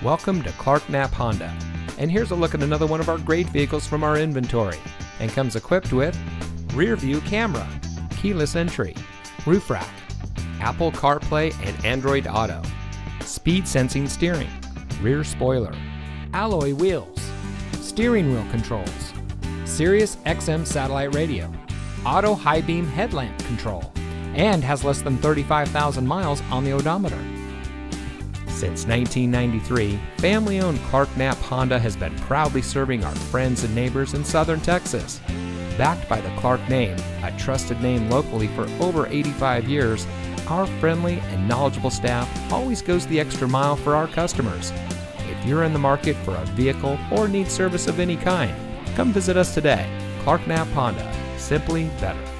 Welcome to Clark Knapp Honda, and here's a look at another one of our great vehicles from our inventory, and comes equipped with rear view camera, keyless entry, roof rack, Apple CarPlay and Android Auto, speed sensing steering, rear spoiler, alloy wheels, steering wheel controls, Sirius XM satellite radio, auto high beam headlamp control, and has less than 35,000 miles on the odometer. Since 1993, family-owned Clark Knapp Honda has been proudly serving our friends and neighbors in southern Texas. Backed by the Clark name, a trusted name locally for over 85 years, our friendly and knowledgeable staff always goes the extra mile for our customers. If you're in the market for a vehicle or need service of any kind, come visit us today. Clark Knapp Honda, simply better.